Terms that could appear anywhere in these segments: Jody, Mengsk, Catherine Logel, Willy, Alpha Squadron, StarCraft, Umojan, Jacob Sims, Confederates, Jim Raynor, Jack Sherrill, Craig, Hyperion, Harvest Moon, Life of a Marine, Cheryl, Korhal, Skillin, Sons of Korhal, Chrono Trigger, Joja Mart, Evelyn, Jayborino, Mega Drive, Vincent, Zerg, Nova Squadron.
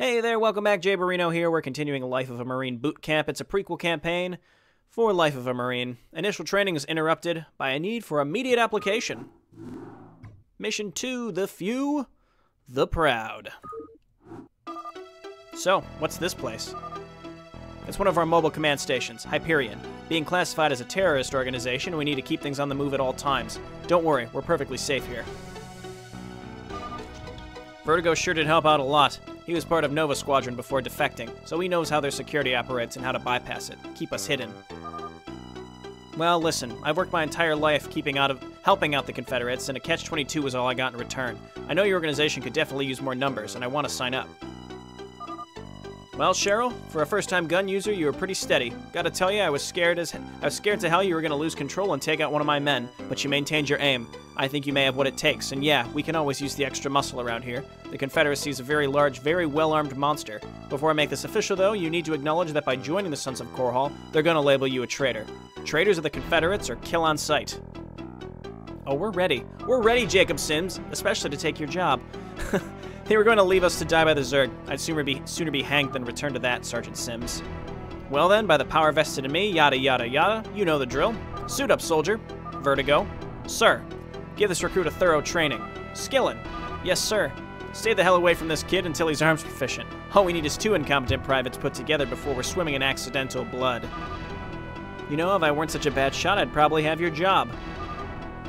Hey there, welcome back, Jayborino here. We're continuing Life of a Marine boot camp. It's a prequel campaign for Life of a Marine. Initial training is interrupted by a need for immediate application. Mission 2, the few, the proud. So, what's this place? It's one of our mobile command stations, Hyperion. Being classified as a terrorist organization, we need to keep things on the move at all times. Don't worry, we're perfectly safe here. Vertigo sure did help out a lot. He was part of Nova Squadron before defecting, so he knows how their security operates and how to bypass it, keep us hidden. Well, listen, I've worked my entire life helping out the Confederates, and a catch-22 was all I got in return. I know your organization could definitely use more numbers, and I want to sign up. Well, Cheryl, for a first-time gun user, you were pretty steady. Gotta tell you, I was scared to hell you were gonna lose control and take out one of my men, but you maintained your aim. I think you may have what it takes, and yeah, we can always use the extra muscle around here. The Confederacy is a very large, very well-armed monster. Before I make this official, though, you need to acknowledge that by joining the Sons of Korhal, they're gonna label you a traitor. Traitors of the Confederates, or kill on sight. Oh, we're ready. We're ready, Jacob Sims, especially to take your job. They were going to leave us to die by the Zerg. I'd sooner be hanged than return to that, Sergeant Sims. Well then, by the power vested in me, yada yada yada, you know the drill. Suit up, soldier. Vertigo. Sir. Give this recruit a thorough training. Skillin. Yes, sir. Stay the hell away from this kid until he's arms proficient. All we need is two incompetent privates put together before we're swimming in accidental blood. You know, if I weren't such a bad shot, I'd probably have your job.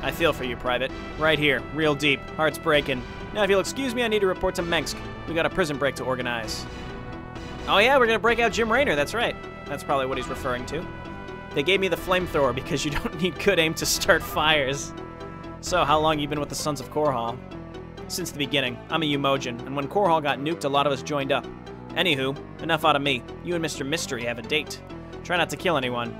I feel for you, Private. Right here, real deep. Heart's breaking. Now, if you'll excuse me, I need to report to Mengsk. We got a prison break to organize. Oh yeah, we're gonna break out Jim Raynor, that's right. That's probably what he's referring to. They gave me the flamethrower because you don't need good aim to start fires. So, how long have you been with the Sons of Korhal? Since the beginning. I'm a Umojan, and when Korhal got nuked, a lot of us joined up. Anywho, enough out of me. You and Mr. Mystery have a date. Try not to kill anyone.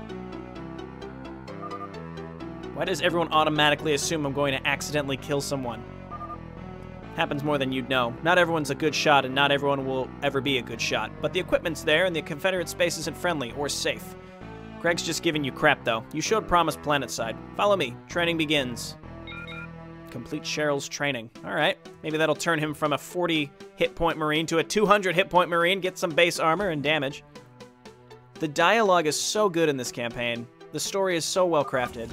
Why does everyone automatically assume I'm going to accidentally kill someone? Happens more than you'd know. Not everyone's a good shot, and not everyone will ever be a good shot. But the equipment's there, and the Confederate space isn't friendly or safe. Craig's just giving you crap, though. You showed promise planetside. Follow me. Training begins. Complete Cheryl's training. Alright. Maybe that'll turn him from a 40 hit point Marine to a 200 hit point Marine, get some base armor and damage. The dialogue is so good in this campaign. The story is so well crafted.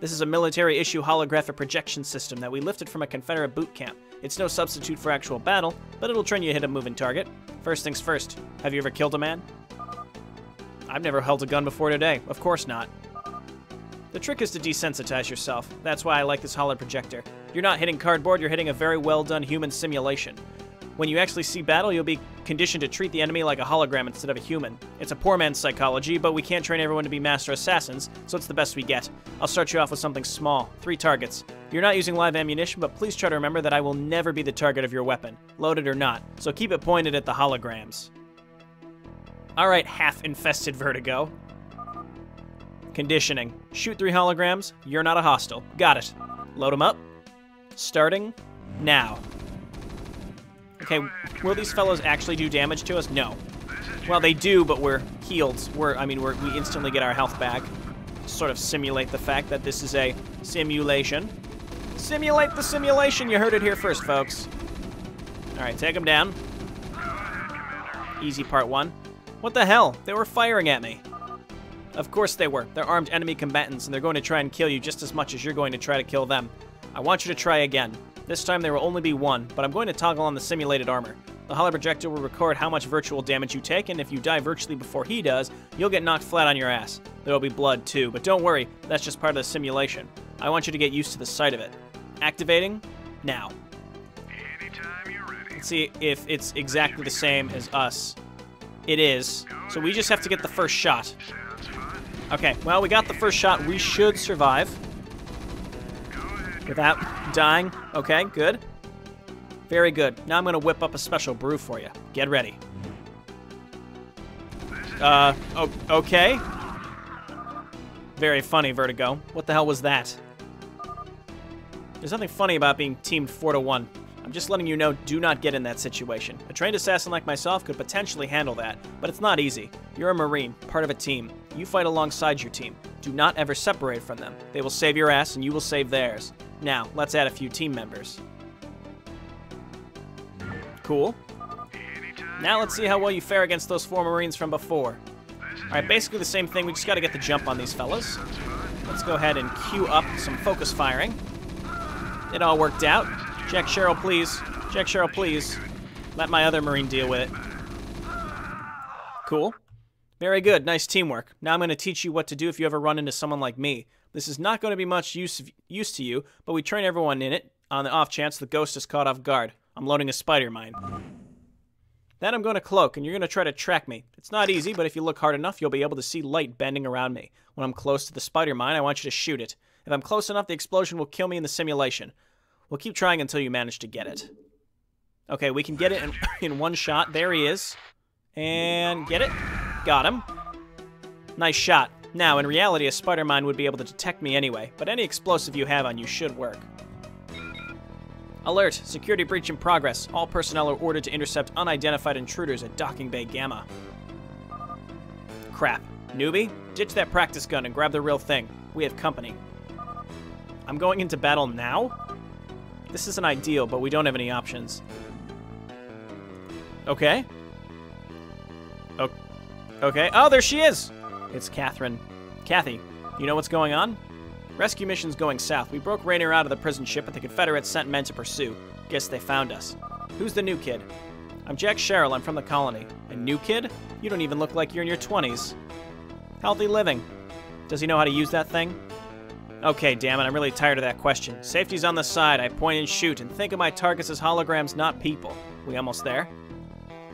This is a military issue holographic projection system that we lifted from a Confederate boot camp. It's no substitute for actual battle, but it'll train you to hit a moving target. First things first, have you ever killed a man? I've never held a gun before today, of course not. The trick is to desensitize yourself. That's why I like this hollow projector. You're not hitting cardboard, you're hitting a very well done human simulation. When you actually see battle, you'll be conditioned to treat the enemy like a hologram instead of a human. It's a poor man's psychology, but we can't train everyone to be master assassins, so it's the best we get. I'll start you off with something small. 3 targets. You're not using live ammunition, but please try to remember that I will never be the target of your weapon, loaded or not, so keep it pointed at the holograms. Alright, half-infested Vertigo. Conditioning. Shoot 3 holograms, you're not a hostile. Got it. Load them up. Starting now. Okay, will these fellows actually do damage to us? No. Well, they do, but we're healed. We instantly get our health back. Sort of simulate the fact that this is a simulation. Simulate the simulation! You heard it here first, folks. Alright, take them down. Easy part one. What the hell? They were firing at me. Of course they were. They're armed enemy combatants, and they're going to try and kill you just as much as you're going to try to kill them. I want you to try again. This time there will only be one, but I'm going to toggle on the simulated armor. The holo projector will record how much virtual damage you take, and if you die virtually before he does, you'll get knocked flat on your ass. There will be blood too, but don't worry, that's just part of the simulation. I want you to get used to the sight of it. Activating now. Anytime you're ready. Let's see if it's exactly the same as us. It is. So we just have to get the first shot. Okay, well, we got the first shot. We should survive. Without dying. Okay, good. Very good. Now I'm gonna whip up a special brew for you. Get ready. Okay. Very funny, Vertigo. What the hell was that? There's nothing funny about being teamed 4-1. I'm just letting you know, do not get in that situation. A trained assassin like myself could potentially handle that, but it's not easy. You're a Marine, part of a team. You fight alongside your team. Do not ever separate from them. They will save your ass and you will save theirs. Now, let's add a few team members. Cool. Now let's see how well you fare against those four Marines from before. Alright, basically the same thing, we just gotta get the jump on these fellas. Let's go ahead and queue up some focus firing. It all worked out. Jack Sherrill, please. Jack Sherrill, please. Let my other Marine deal with it. Cool. Very good, nice teamwork. Now I'm going to teach you what to do if you ever run into someone like me. This is not going to be much use to you, but we train everyone in it on the off chance the ghost is caught off guard. I'm loading a spider mine. Then I'm going to cloak, and you're going to try to track me. It's not easy, but if you look hard enough, you'll be able to see light bending around me. When I'm close to the spider mine, I want you to shoot it. If I'm close enough, the explosion will kill me in the simulation. We'll keep trying until you manage to get it. Okay, we can get it in one shot. There he is. And get it. Got him. Nice shot. Now, in reality, a spider mine would be able to detect me anyway, but any explosive you have on you should work. Alert! Security breach in progress. All personnel are ordered to intercept unidentified intruders at Docking Bay Gamma. Crap. Newbie, ditch that practice gun and grab the real thing. We have company. I'm going into battle now? This isn't ideal, but we don't have any options. Okay. Okay. Oh, there she is! It's Catherine. Kathy, you know what's going on? Rescue mission's going south. We broke Raynor out of the prison ship, but the Confederates sent men to pursue. Guess they found us. Who's the new kid? I'm Jack Sherrill. I'm from the colony. A new kid? You don't even look like you're in your 20s. Healthy living. Does he know how to use that thing? Okay, damn it. I'm really tired of that question. Safety's on the side. I point and shoot, and think of my targets as holograms, not people. We almost there?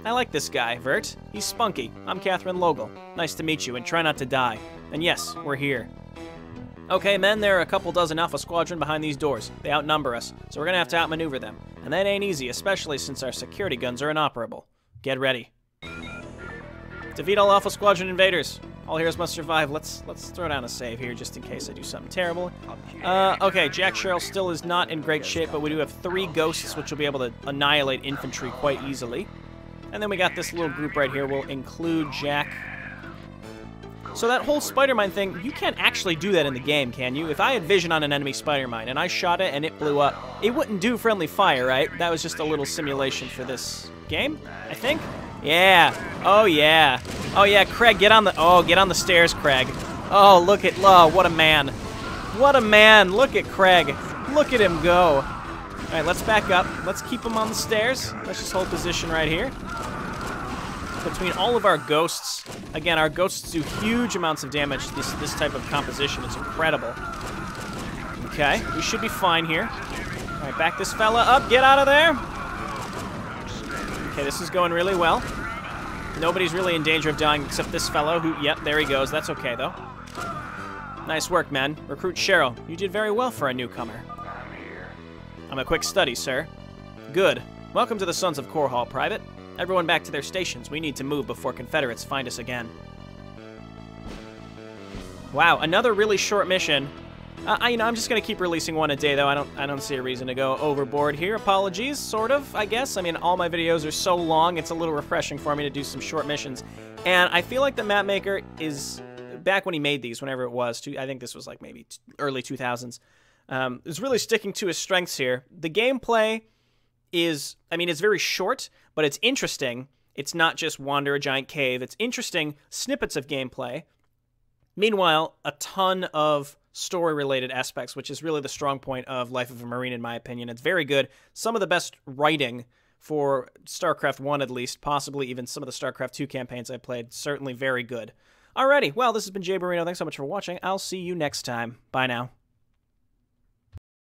I like this guy, Vert. He's spunky. I'm Catherine Logel. Nice to meet you, and try not to die. And yes, we're here. Okay, men, there are a couple dozen Alpha Squadron behind these doors. They outnumber us, so we're gonna have to outmaneuver them. And that ain't easy, especially since our security guns are inoperable. Get ready. Defeat all Alpha Squadron invaders. All heroes must survive. Let's throw down a save here, just in case I do something terrible. Okay, Jack Sherrill still is not in great shape, but we do have three ghosts, which will be able to annihilate infantry quite easily. And then we got this little group right here. We'll include Jack. So that whole Spider-Mine thing, you can't actually do that in the game, can you? If I had vision on an enemy Spider-Mine and I shot it and it blew up, it wouldn't do friendly fire, right? That was just a little simulation for this game, I think? Yeah. Oh, yeah. Oh, yeah, Craig, get on the stairs, Craig. Oh, look at, oh, what a man. What a man. Look at Craig. Look at him go. All right, let's back up. Let's keep him on the stairs. Let's just hold position right here. Between all of our ghosts, again, our ghosts do huge amounts of damage. This type of composition, it's incredible. Okay, we should be fine here. All right, back this fella up. Get out of there. Okay, this is going really well. Nobody's really in danger of dying except this fellow who, yep, there he goes. That's okay, though. Nice work, man. Recruit Cheryl. You did very well for a newcomer. I'm a quick study, sir. Good. Welcome to the Sons of Korhal, Private. Everyone back to their stations. We need to move before Confederates find us again. Wow, another really short mission. I'm just gonna keep releasing one a day, though. I don't see a reason to go overboard here. Apologies, sort of, I guess. I mean, all my videos are so long, it's a little refreshing for me to do some short missions. And I feel like the mapmaker is, back when he made these, whenever it was, I think this was like maybe early 2000s, is really sticking to his strengths here. The gameplay is, I mean, it's very short, but it's interesting. It's not just wander a giant cave. It's interesting snippets of gameplay. Meanwhile, a ton of story-related aspects, which is really the strong point of Life of a Marine, in my opinion. It's very good. Some of the best writing for StarCraft 1, at least, possibly even some of the StarCraft 2 campaigns I played. Certainly very good. Alrighty, well, this has been Jayborino. Thanks so much for watching. I'll see you next time. Bye now.